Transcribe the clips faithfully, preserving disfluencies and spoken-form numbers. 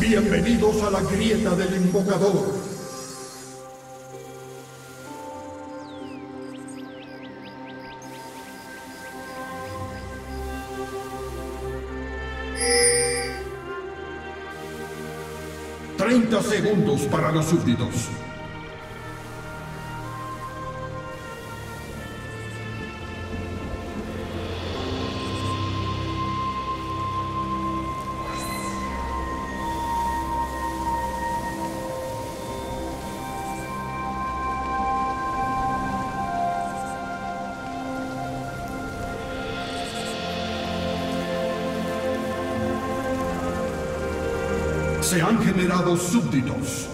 Bienvenidos a la grieta del invocador. Treinta segundos para los súbditos. Se han generado súbditos.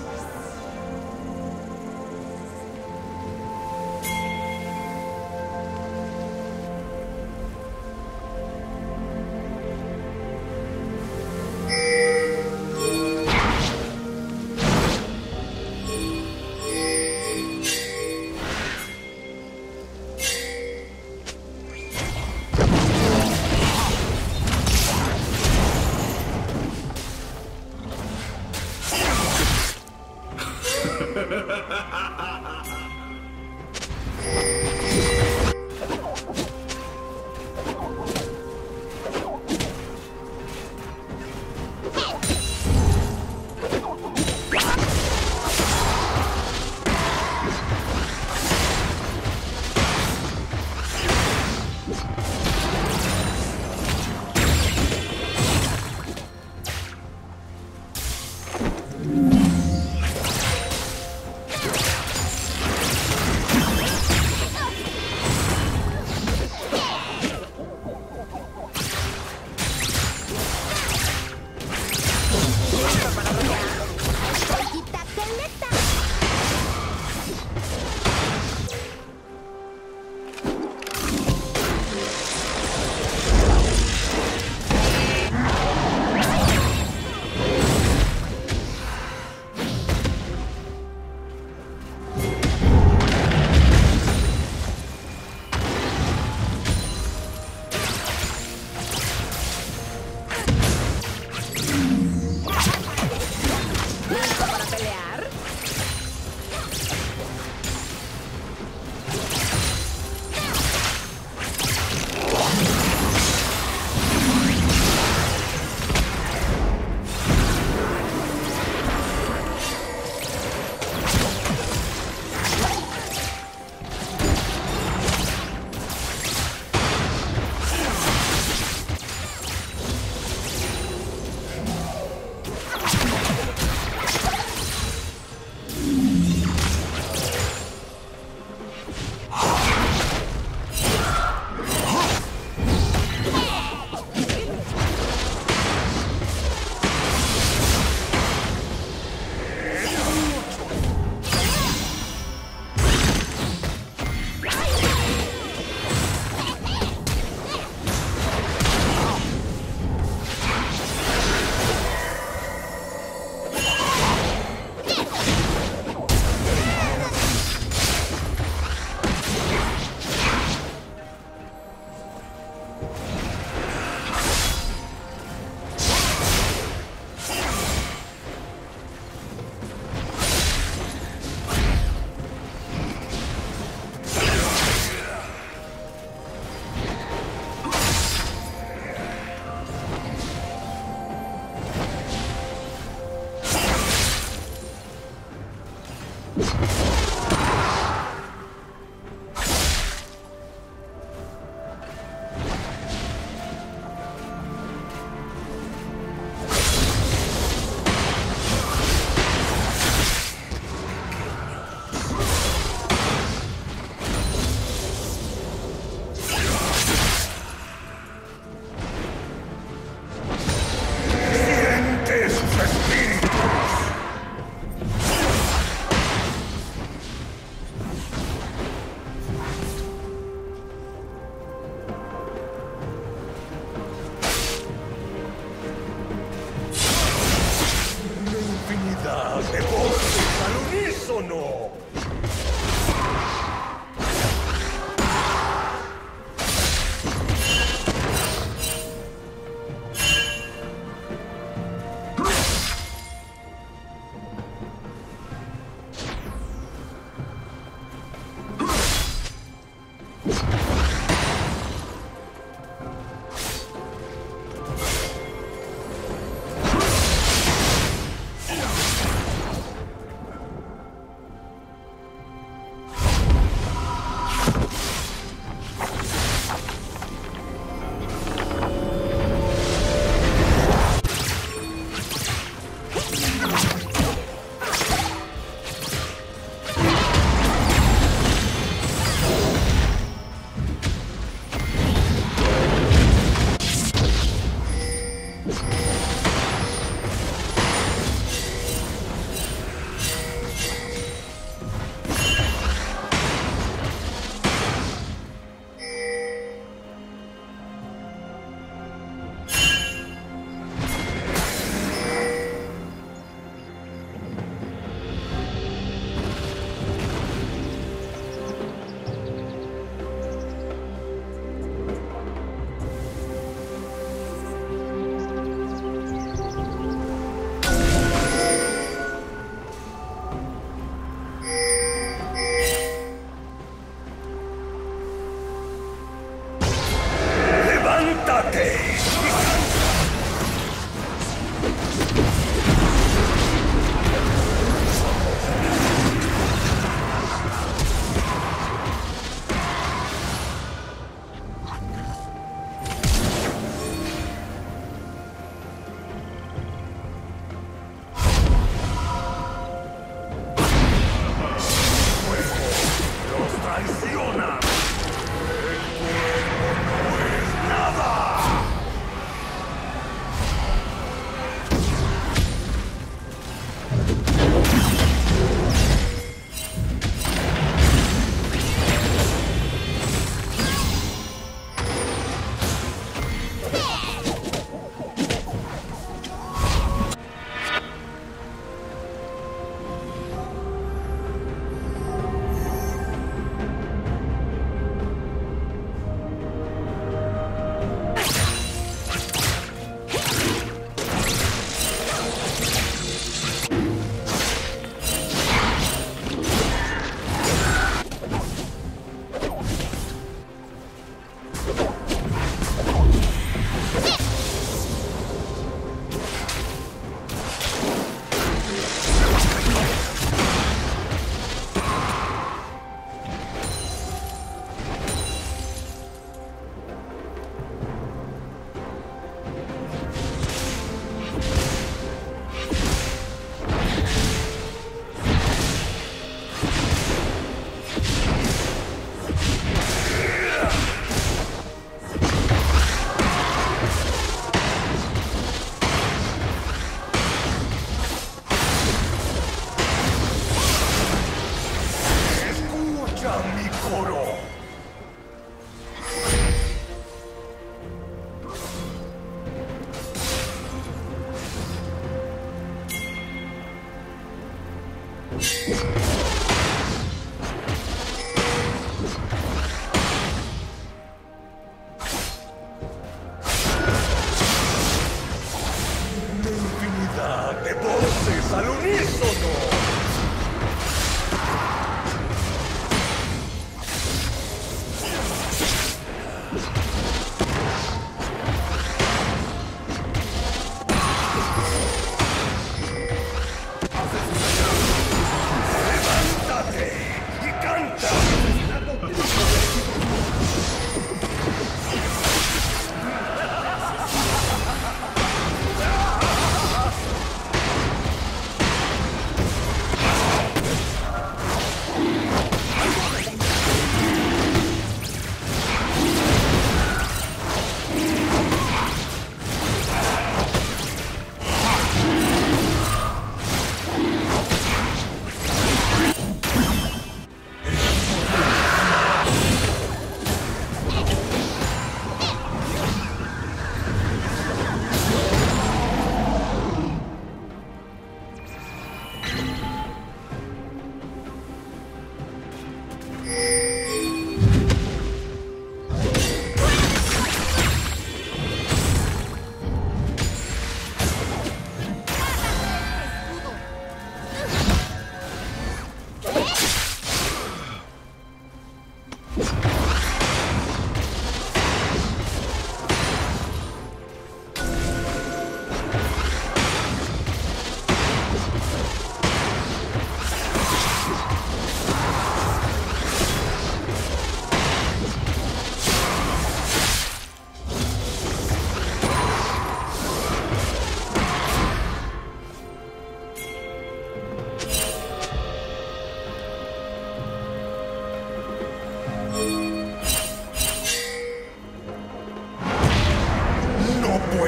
no!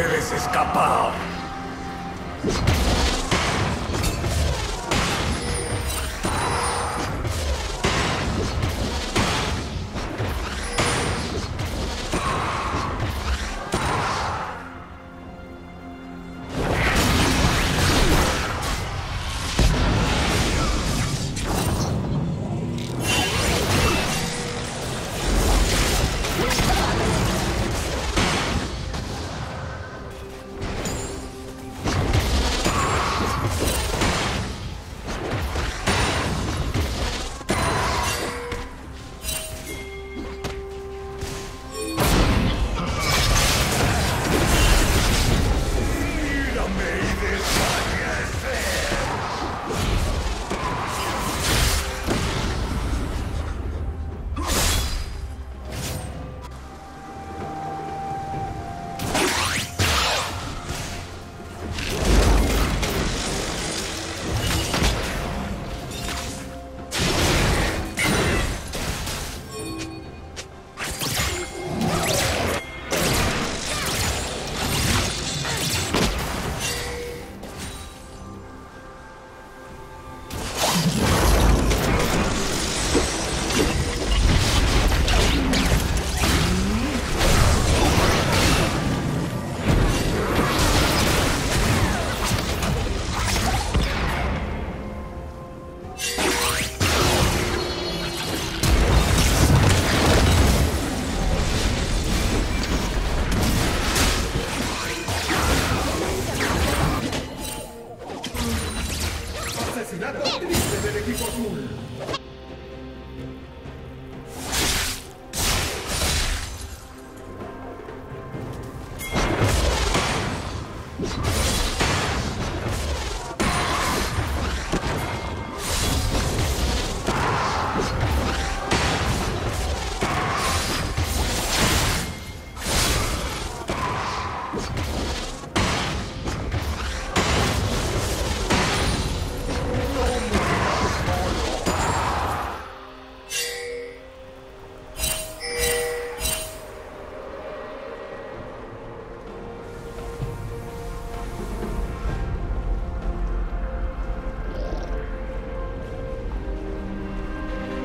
puedes escapar.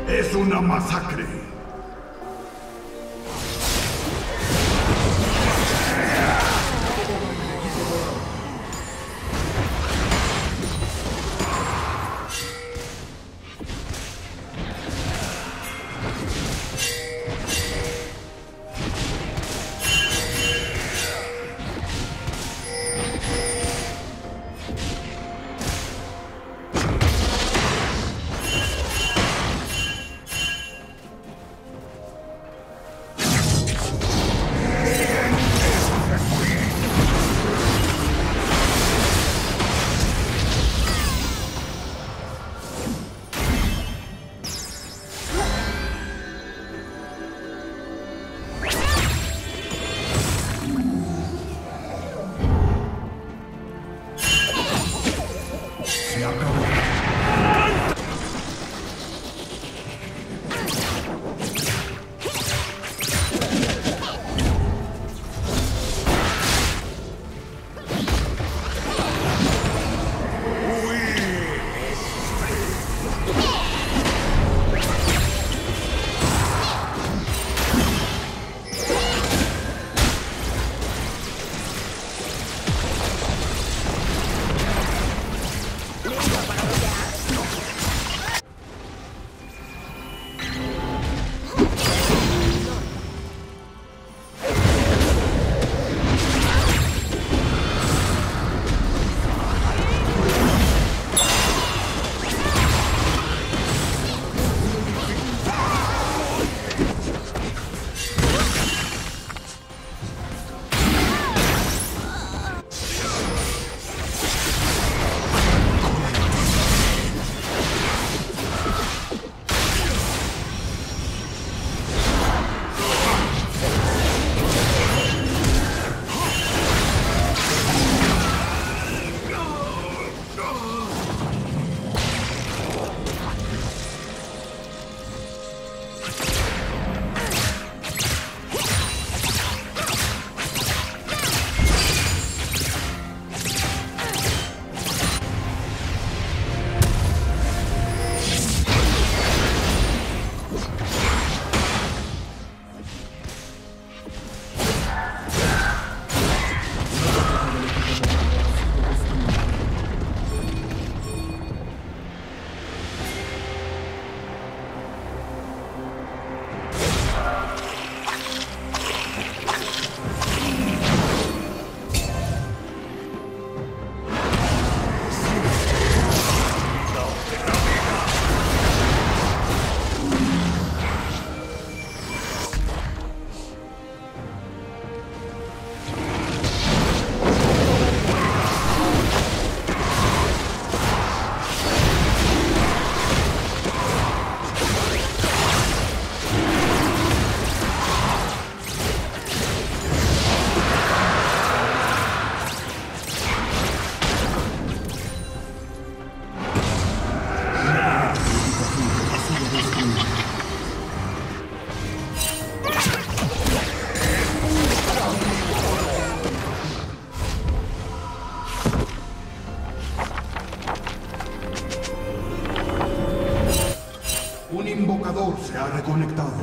Es una masacre. Se ha reconectado.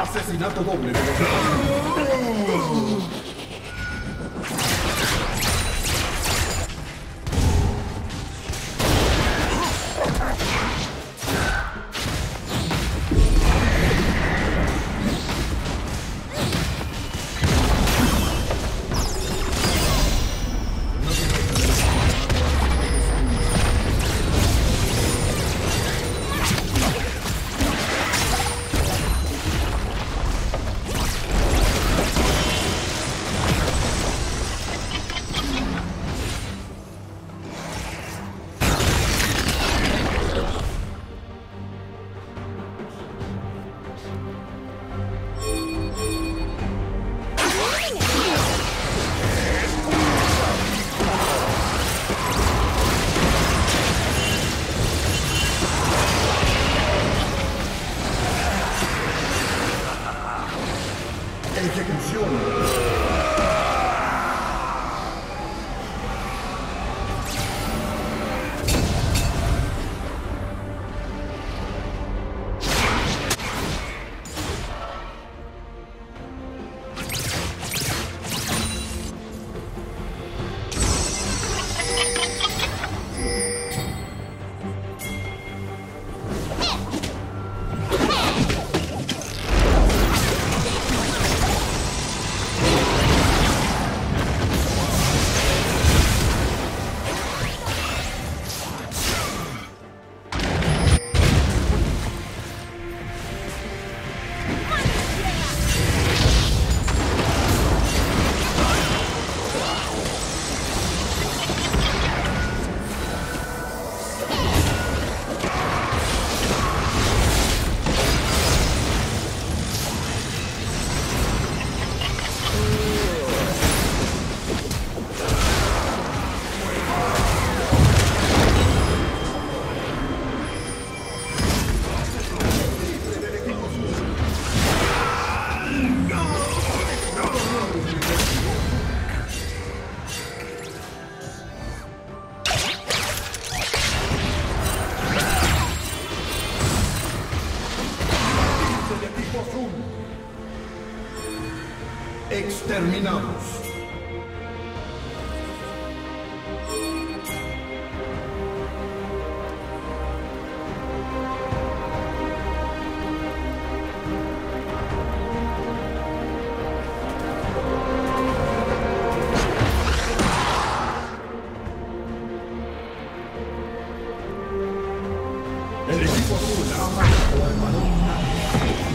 Asesinato doble de los... exterminados. El equipo azul ha matado al balón.